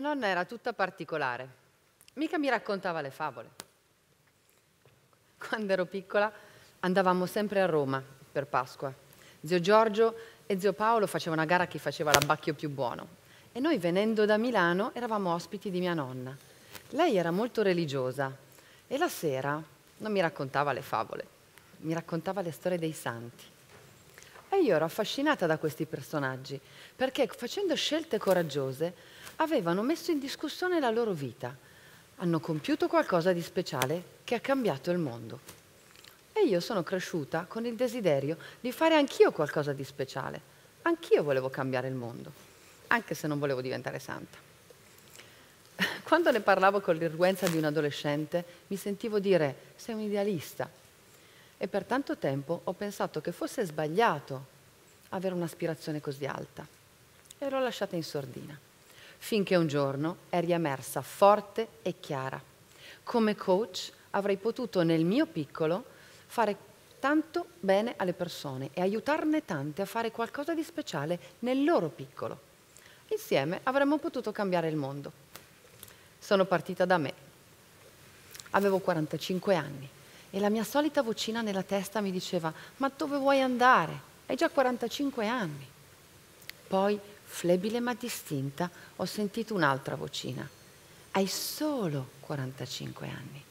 Mia nonna era tutta particolare, mica mi raccontava le favole. Quando ero piccola andavamo sempre a Roma per Pasqua. Zio Giorgio e zio Paolo facevano una gara a chi faceva l'abbacchio più buono. E noi, venendo da Milano, eravamo ospiti di mia nonna. Lei era molto religiosa e la sera non mi raccontava le favole, mi raccontava le storie dei santi. E io ero affascinata da questi personaggi, perché facendo scelte coraggiose avevano messo in discussione la loro vita, hanno compiuto qualcosa di speciale che ha cambiato il mondo. E io sono cresciuta con il desiderio di fare anch'io qualcosa di speciale, anch'io volevo cambiare il mondo, anche se non volevo diventare santa. Quando ne parlavo con l'irruenza di un adolescente, mi sentivo dire, sei un idealista. E per tanto tempo ho pensato che fosse sbagliato avere un'aspirazione così alta. E l'ho lasciata in sordina. Finché un giorno è riemersa forte e chiara. Come coach avrei potuto, nel mio piccolo, fare tanto bene alle persone e aiutarne tante a fare qualcosa di speciale nel loro piccolo. Insieme avremmo potuto cambiare il mondo. Sono partita da me. Avevo 45 anni e la mia solita vocina nella testa mi diceva «Ma dove vuoi andare? Hai già 45 anni!» Poi, flebile ma distinta, ho sentito un'altra vocina. «Hai solo 45 anni!»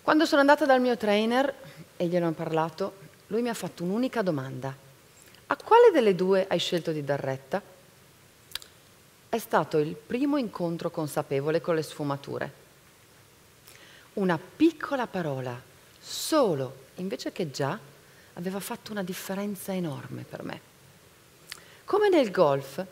Quando sono andata dal mio trainer e gliene ho parlato, lui mi ha fatto un'unica domanda. «A quale delle due hai scelto di dar retta?» È stato il primo incontro consapevole con le sfumature. Una piccola parola, solo, invece che già, aveva fatto una differenza enorme per me. Come nel golf,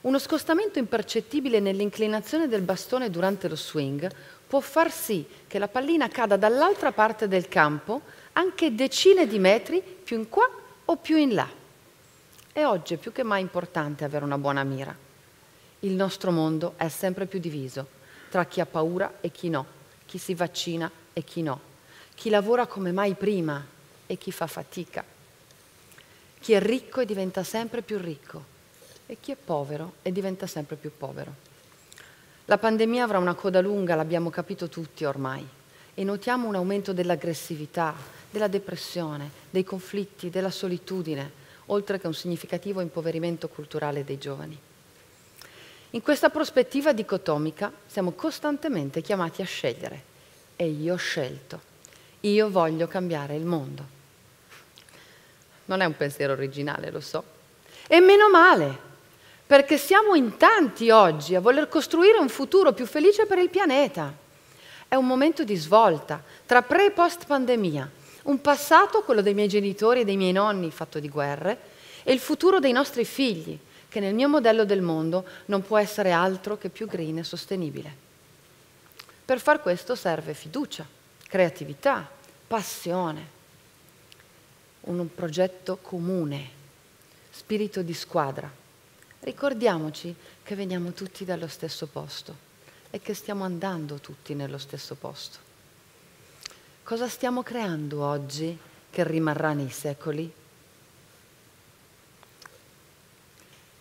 uno scostamento impercettibile nell'inclinazione del bastone durante lo swing può far sì che la pallina cada dall'altra parte del campo anche decine di metri più in qua o più in là. E oggi è più che mai importante avere una buona mira. Il nostro mondo è sempre più diviso, tra chi ha paura e chi no, chi si vaccina e chi no, chi lavora come mai prima e chi fa fatica, chi è ricco e diventa sempre più ricco e chi è povero e diventa sempre più povero. La pandemia avrà una coda lunga, l'abbiamo capito tutti ormai, e notiamo un aumento dell'aggressività, della depressione, dei conflitti, della solitudine, oltre che un significativo impoverimento culturale dei giovani. In questa prospettiva dicotomica siamo costantemente chiamati a scegliere e io ho scelto, io voglio cambiare il mondo. Non è un pensiero originale, lo so, e meno male, perché siamo in tanti oggi a voler costruire un futuro più felice per il pianeta. È un momento di svolta tra pre e post pandemia, un passato, quello dei miei genitori e dei miei nonni, fatto di guerre, e il futuro dei nostri figli, che nel mio modello del mondo non può essere altro che più green e sostenibile. Per far questo serve fiducia, creatività, passione, un progetto comune, spirito di squadra. Ricordiamoci che veniamo tutti dallo stesso posto e che stiamo andando tutti nello stesso posto. Cosa stiamo creando oggi che rimarrà nei secoli?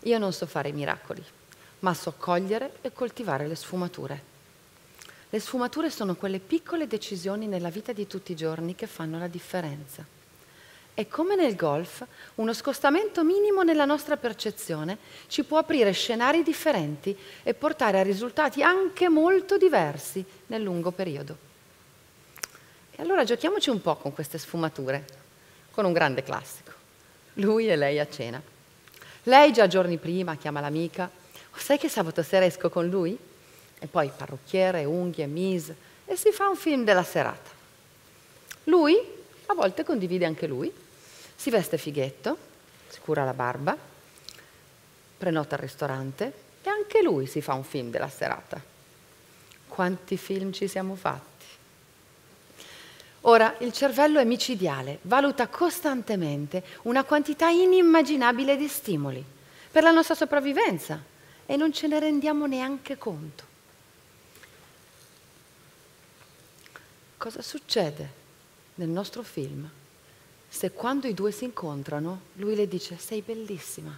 Io non so fare i miracoli, ma so cogliere e coltivare le sfumature. Le sfumature sono quelle piccole decisioni nella vita di tutti i giorni che fanno la differenza. E come nel golf, uno scostamento minimo nella nostra percezione ci può aprire scenari differenti e portare a risultati anche molto diversi nel lungo periodo. E allora giochiamoci un po' con queste sfumature, con un grande classico. Lui e lei a cena. Lei già giorni prima chiama l'amica, sai che sabato sera esco con lui? E poi parrucchiere, unghie, mise, e si fa un film della serata. Lui, a volte condivide anche lui, si veste fighetto, si cura la barba, prenota al ristorante, e anche lui si fa un film della serata. Quanti film ci siamo fatti? Ora, il cervello è micidiale, valuta costantemente una quantità inimmaginabile di stimoli per la nostra sopravvivenza e non ce ne rendiamo neanche conto. Cosa succede nel nostro film se quando i due si incontrano lui le dice «Sei bellissima».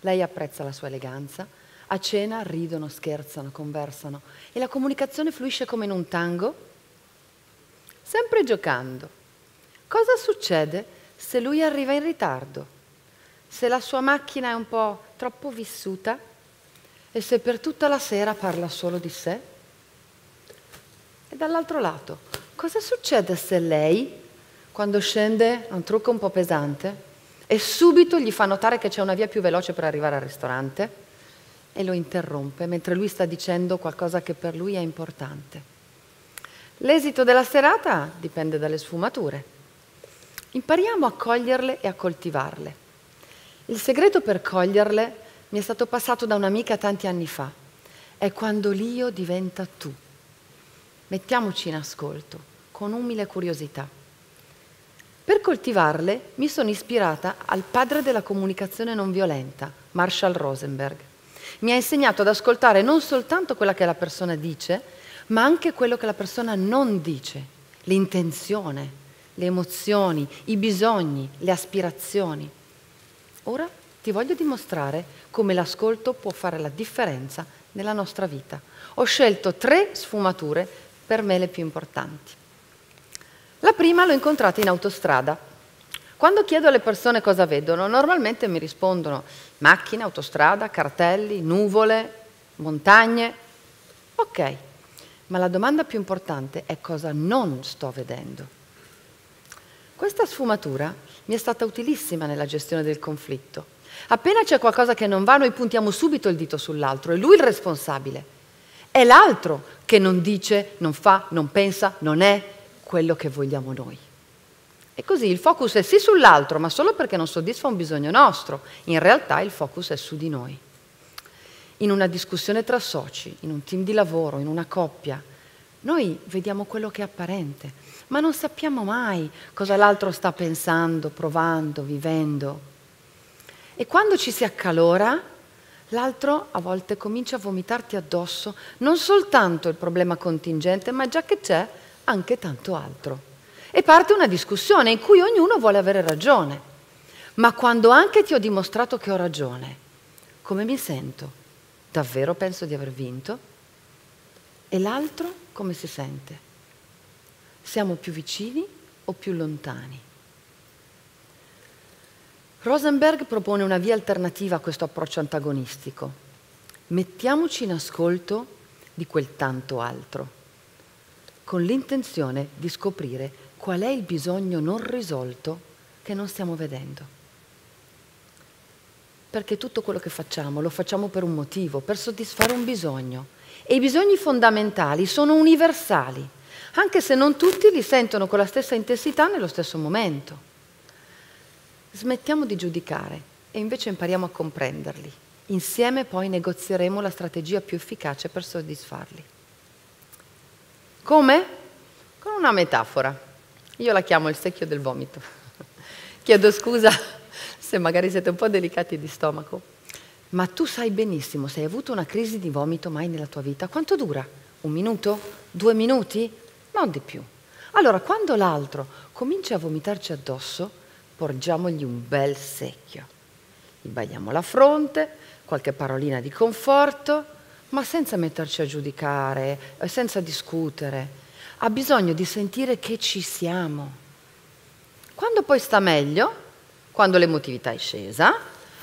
Lei apprezza la sua eleganza, A cena ridono, scherzano, conversano e la comunicazione fluisce come in un tango, sempre giocando. Cosa succede se lui arriva in ritardo? Se la sua macchina è un po' troppo vissuta e se per tutta la sera parla solo di sé? E dall'altro lato, cosa succede se lei, quando scende, ha un trucco un po' pesante e subito gli fa notare che c'è una via più veloce per arrivare al ristorante? E lo interrompe mentre lui sta dicendo qualcosa che per lui è importante. L'esito della serata dipende dalle sfumature. Impariamo a coglierle e a coltivarle. Il segreto per coglierle mi è stato passato da un'amica tanti anni fa. È quando l'io diventa tu. Mettiamoci in ascolto, con umile curiosità. Per coltivarle mi sono ispirata al padre della comunicazione non violenta, Marshall Rosenberg. Mi ha insegnato ad ascoltare non soltanto quella che la persona dice, ma anche quello che la persona non dice, l'intenzione, le emozioni, i bisogni, le aspirazioni. Ora ti voglio dimostrare come l'ascolto può fare la differenza nella nostra vita. Ho scelto 3 sfumature, per me le più importanti. La prima l'ho incontrata in autostrada. Quando chiedo alle persone cosa vedono, normalmente mi rispondono macchine, autostrada, cartelli, nuvole, montagne. Ok, ma la domanda più importante è cosa non sto vedendo. Questa sfumatura mi è stata utilissima nella gestione del conflitto. Appena c'è qualcosa che non va, noi puntiamo subito il dito sull'altro, è lui il responsabile. È l'altro che non dice, non fa, non pensa, non è quello che vogliamo noi. E così il focus è sì sull'altro, ma solo perché non soddisfa un bisogno nostro. In realtà il focus è su di noi. In una discussione tra soci, in un team di lavoro, in una coppia, noi vediamo quello che è apparente, ma non sappiamo mai cosa l'altro sta pensando, provando, vivendo. E quando ci si accalora, l'altro a volte comincia a vomitarti addosso non soltanto il problema contingente, ma già che c'è anche tanto altro. E parte una discussione in cui ognuno vuole avere ragione. Ma quando anche ti ho dimostrato che ho ragione, come mi sento? Davvero penso di aver vinto? E l'altro come si sente? Siamo più vicini o più lontani? Rosenberg propone una via alternativa a questo approccio antagonistico. Mettiamoci in ascolto di quel tanto altro, con l'intenzione di scoprire qual è il bisogno non risolto che non stiamo vedendo. Perché tutto quello che facciamo lo facciamo per un motivo, per soddisfare un bisogno. E i bisogni fondamentali sono universali, anche se non tutti li sentono con la stessa intensità nello stesso momento. Smettiamo di giudicare e invece impariamo a comprenderli. Insieme poi negozieremo la strategia più efficace per soddisfarli. Come? Con una metafora. Io la chiamo il secchio del vomito. Chiedo scusa se magari siete un po' delicati di stomaco, ma tu sai benissimo, se hai avuto una crisi di vomito mai nella tua vita, quanto dura? 1 minuto? 2 minuti? Non di più. Allora, quando l'altro comincia a vomitarci addosso, porgiamogli un bel secchio. Gli bagliamo la fronte, qualche parolina di conforto, ma senza metterci a giudicare, senza discutere. Ha bisogno di sentire che ci siamo. Quando poi sta meglio, quando l'emotività è scesa,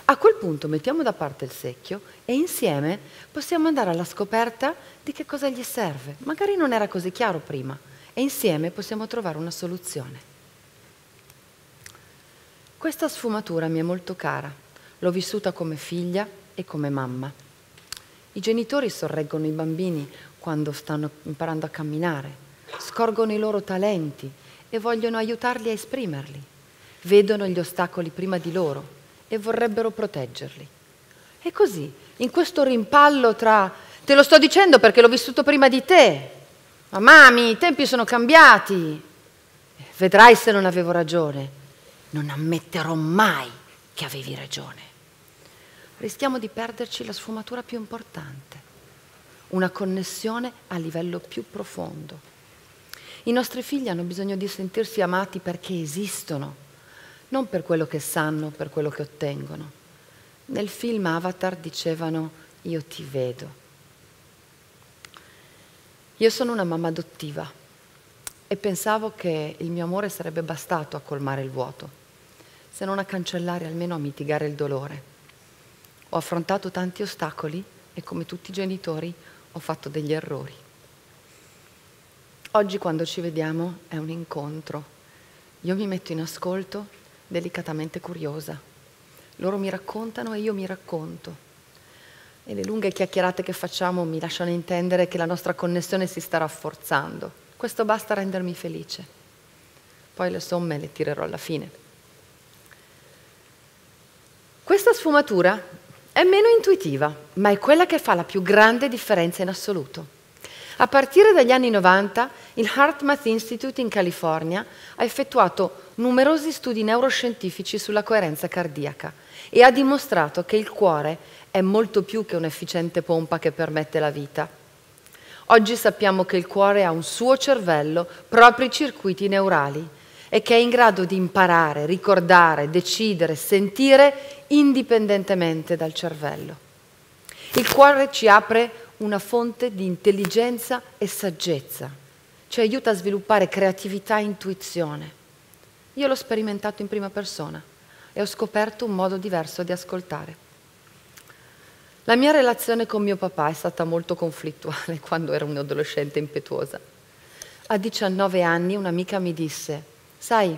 a quel punto mettiamo da parte il secchio e insieme possiamo andare alla scoperta di che cosa gli serve. Magari non era così chiaro prima e insieme possiamo trovare una soluzione. Questa sfumatura mi è molto cara. L'ho vissuta come figlia e come mamma. I genitori sorreggono i bambini quando stanno imparando a camminare. Scorgono i loro talenti e vogliono aiutarli a esprimerli. Vedono gli ostacoli prima di loro e vorrebbero proteggerli. E così, in questo rimpallo tra «te lo sto dicendo perché l'ho vissuto prima di te», «ma mami, i tempi sono cambiati», «vedrai se non avevo ragione», «non ammetterò mai che avevi ragione», rischiamo di perderci la sfumatura più importante, una connessione a livello più profondo. I nostri figli hanno bisogno di sentirsi amati perché esistono, non per quello che sanno, per quello che ottengono. Nel film Avatar dicevano io ti vedo. Io sono una mamma adottiva e pensavo che il mio amore sarebbe bastato a colmare il vuoto, se non a cancellare, almeno a mitigare il dolore. Ho affrontato tanti ostacoli e, come tutti i genitori, ho fatto degli errori. Oggi, quando ci vediamo, è un incontro. Io mi metto in ascolto, delicatamente curiosa. Loro mi raccontano e io mi racconto. E le lunghe chiacchierate che facciamo mi lasciano intendere che la nostra connessione si sta rafforzando. Questo basta a rendermi felice. Poi le somme le tirerò alla fine. Questa sfumatura è meno intuitiva, ma è quella che fa la più grande differenza in assoluto. A partire dagli anni 90, il HeartMath Institute in California ha effettuato numerosi studi neuroscientifici sulla coerenza cardiaca e ha dimostrato che il cuore è molto più che un'efficiente pompa che permette la vita. Oggi sappiamo che il cuore ha un suo cervello, propri circuiti neurali, e che è in grado di imparare, ricordare, decidere, sentire indipendentemente dal cervello. Il cuore ci apre una fonte di intelligenza e saggezza, ci aiuta a sviluppare creatività e intuizione. Io l'ho sperimentato in prima persona e ho scoperto un modo diverso di ascoltare. La mia relazione con mio papà è stata molto conflittuale quando ero un'adolescente impetuosa. A 19 anni un'amica mi disse: «Sai,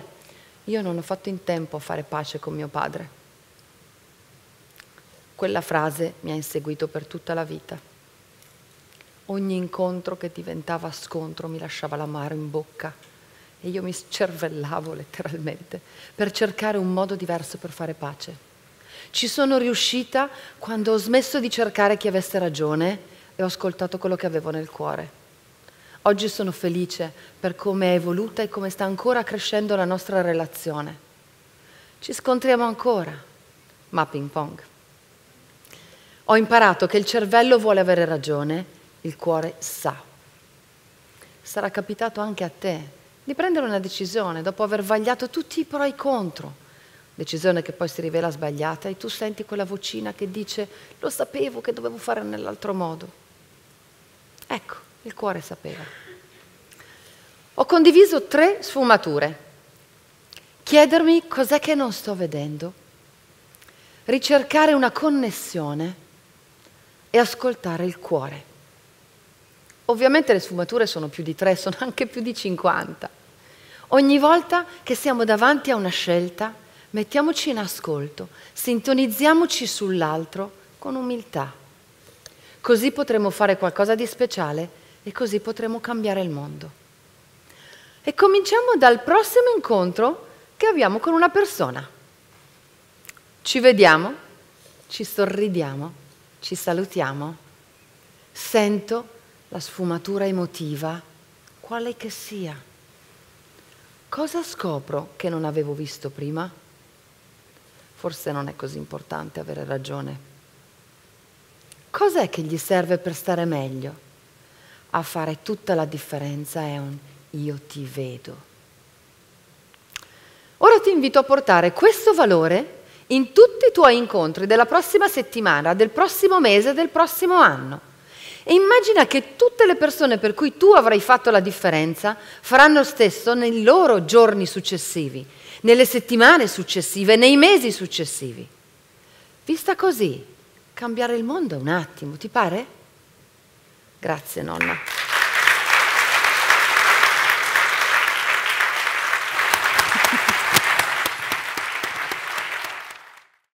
io non ho fatto in tempo a fare pace con mio padre». Quella frase mi ha inseguito per tutta la vita. Ogni incontro che diventava scontro mi lasciava l'amaro in bocca e io mi scervellavo letteralmente per cercare un modo diverso per fare pace. Ci sono riuscita quando ho smesso di cercare chi avesse ragione e ho ascoltato quello che avevo nel cuore. Oggi sono felice per come è evoluta e come sta ancora crescendo la nostra relazione. Ci scontriamo ancora, ma ping pong. Ho imparato che il cervello vuole avere ragione. Il cuore sa. Sarà capitato anche a te di prendere una decisione dopo aver vagliato tutti i pro e i contro, decisione che poi si rivela sbagliata e tu senti quella vocina che dice: lo sapevo che dovevo fare nell'altro modo. Ecco, il cuore sapeva. Ho condiviso 3 sfumature. Chiedermi cos'è che non sto vedendo, ricercare una connessione e ascoltare il cuore. Ovviamente le sfumature sono più di 3, sono anche più di 50. Ogni volta che siamo davanti a una scelta, mettiamoci in ascolto, sintonizziamoci sull'altro con umiltà. Così potremo fare qualcosa di speciale e così potremo cambiare il mondo. E cominciamo dal prossimo incontro che abbiamo con una persona. Ci vediamo, ci sorridiamo, ci salutiamo. Sento la sfumatura emotiva, quale che sia. Cosa scopro che non avevo visto prima? Forse non è così importante avere ragione. Cos'è che gli serve per stare meglio? A fare tutta la differenza è un io ti vedo. Ora ti invito a portare questo valore in tutti i tuoi incontri della prossima settimana, del prossimo mese, del prossimo anno. E immagina che tutte le persone per cui tu avrai fatto la differenza faranno lo stesso nei loro giorni successivi, nelle settimane successive, nei mesi successivi. Vista così, cambiare il mondo è un attimo, ti pare? Grazie, nonna.